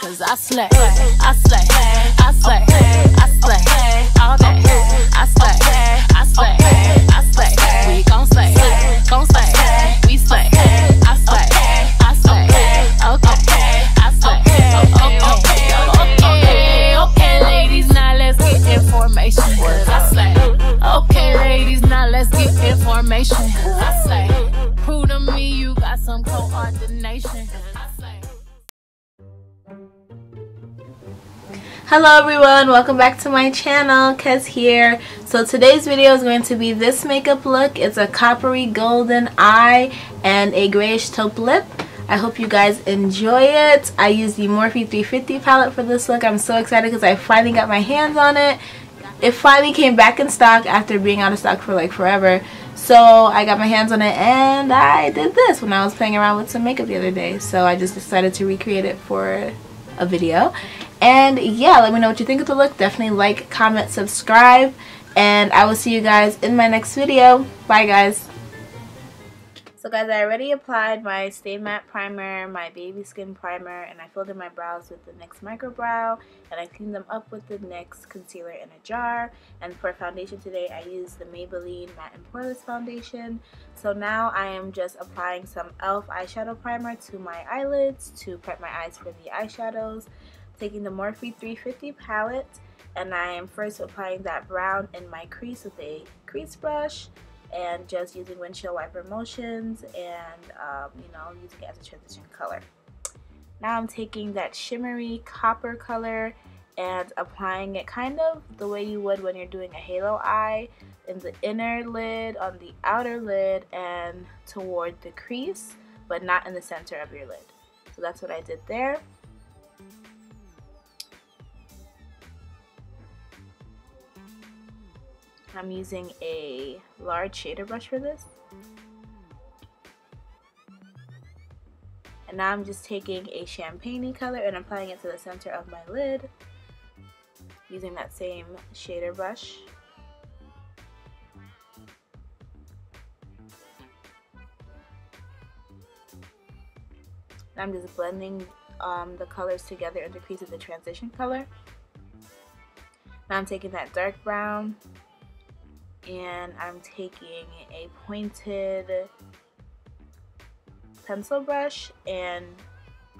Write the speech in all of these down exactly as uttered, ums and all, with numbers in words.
cause I slay, I slay, I slay, I slay, all day. I slay, I slay, I slay, we gon' slay, gon' slay, we slay, I slay, I slay, okay, I slay, okay, okay, ladies, now let's get information. I slay, okay, ladies, now let's get information. I slay, prove to me you got some coordination. Hello everyone, welcome back to my channel. Kez here. So today's video is going to be this makeup look. It's a coppery golden eye and a grayish taupe lip. I hope you guys enjoy it. I used the Morphe three fifty palette for this look. I'm so excited because I finally got my hands on it. It finally came back in stock after being out of stock for like forever. So I got my hands on it and I did this when I was playing around with some makeup the other day. So I just decided to recreate it for a video. And yeah, let me know what you think of the look. Definitely like, comment, subscribe, and I will see you guys in my next video. Bye guys. So guys, I already applied my Stay Matte Primer, my Baby Skin Primer, and I filled in my brows with the NYX microbrow, and I cleaned them up with the NYX concealer in a jar. And for foundation today, I used the Maybelline Matte and Poreless Foundation. So now I am just applying some E L F eyeshadow primer to my eyelids to prep my eyes for the eyeshadows. Taking the Morphe three fifty palette, and I am first applying that brown in my crease with a crease brush and just using windshield wiper motions and um, you know, using it as a transition color. Now I'm taking that shimmery copper color and applying it kind of the way you would when you're doing a halo eye, in the inner lid, on the outer lid, and toward the crease, but not in the center of your lid. So that's what I did there. I'm using a large shader brush for this. And now I'm just taking a champagne-y color and applying it to the center of my lid using that same shader brush. And I'm just blending um, the colors together in the crease of the transition color. Now I'm taking that dark brown, and I'm taking a pointed pencil brush and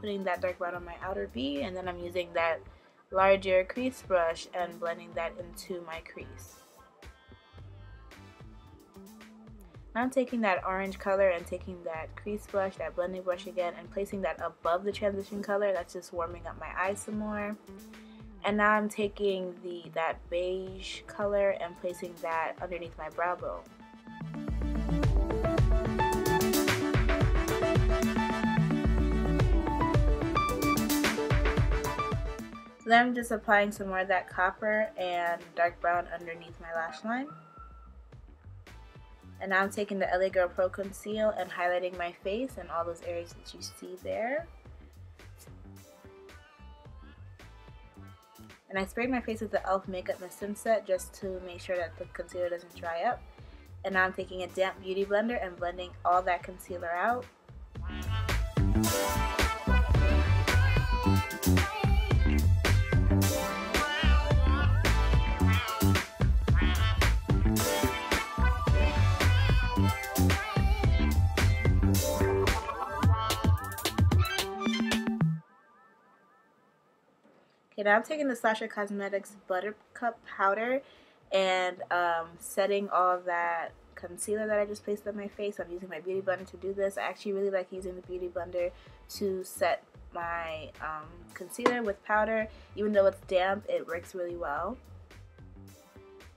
putting that dark brown on my outer V, and then I'm using that larger crease brush and blending that into my crease. Now I'm taking that orange color and taking that crease brush, that blending brush again, and placing that above the transition color. That's just warming up my eyes some more. And now I'm taking the that beige color and placing that underneath my brow bone. So then I'm just applying some more of that copper and dark brown underneath my lash line. And now I'm taking the L A Girl Pro Conceal and highlighting my face and all those areas that you see there. And I sprayed my face with the E L F Makeup Mist Set just to make sure that the concealer doesn't dry up. And now I'm taking a damp beauty blender and blending all that concealer out. Okay, now I'm taking the Sacha Cosmetics Buttercup Powder and um, setting all that concealer that I just placed on my face. I'm using my Beauty Blender to do this. I actually really like using the Beauty Blender to set my um, concealer with powder. Even though it's damp, it works really well.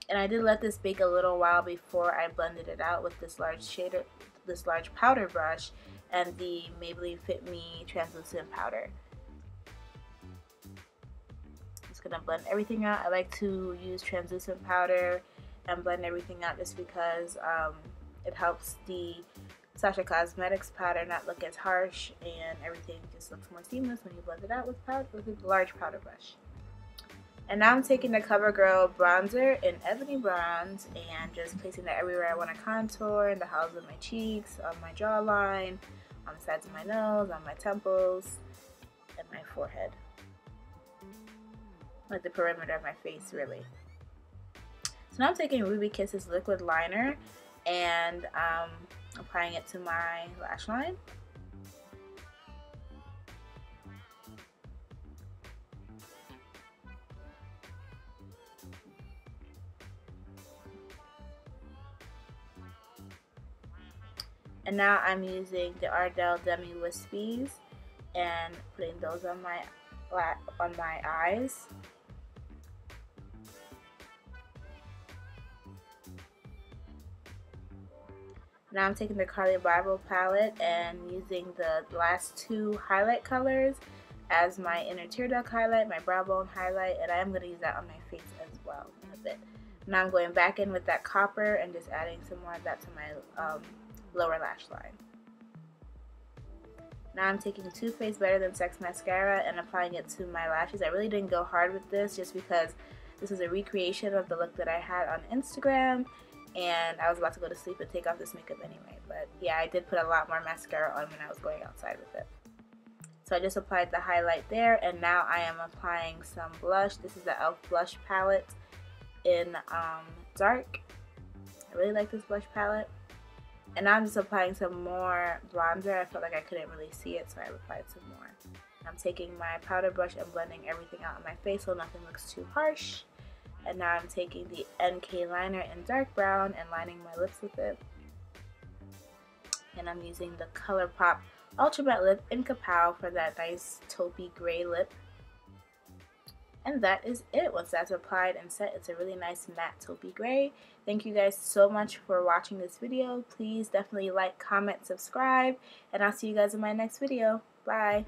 And I did let this bake a little while before I blended it out with this large shader, this large powder brush and the Maybelline Fit Me Translucent Powder. Gonna blend everything out. I like to use translucent powder and blend everything out just because um, it helps the Sacha Cosmetics powder not look as harsh, and everything just looks more seamless when you blend it out with powder with a large powder brush. And now I'm taking the CoverGirl bronzer in Ebony Bronze and just placing that everywhere I want to contour, in the hollows of my cheeks, on my jawline, on the sides of my nose, on my temples, and my forehead. like the perimeter of my face really. So now I'm taking Ruby Kiss's liquid liner and um, applying it to my lash line. And now I'm using the Ardell Demi Wispies and putting those on my on my eyes. Now I'm taking the Carli Bybel palette and using the last two highlight colors as my inner tear duct highlight, my brow bone highlight, and I am going to use that on my face as well in a bit. Now I'm going back in with that copper and just adding some more of that to my um, lower lash line. Now I'm taking Too Faced Better Than Sex Mascara and applying it to my lashes. I really didn't go hard with this just because this is a recreation of the look that I had on Instagram, and I was about to go to sleep and take off this makeup anyway. But yeah, I did put a lot more mascara on when I was going outside with it. So I just applied the highlight there, and now I am applying some blush. This is the E L F Blush Palette in um, Dark. I really like this blush palette. And now I'm just applying some more bronzer. I felt like I couldn't really see it, so I applied some more. I'm taking my powder brush and blending everything out on my face so nothing looks too harsh. And now I'm taking the N K Liner in dark brown and lining my lips with it. And I'm using the ColourPop Ultra Matte Lip in Kapow for that nice taupey gray lip. And that is it. Once that's applied and set, it's a really nice matte taupey gray. Thank you guys so much for watching this video. Please definitely like, comment, subscribe, and I'll see you guys in my next video. Bye!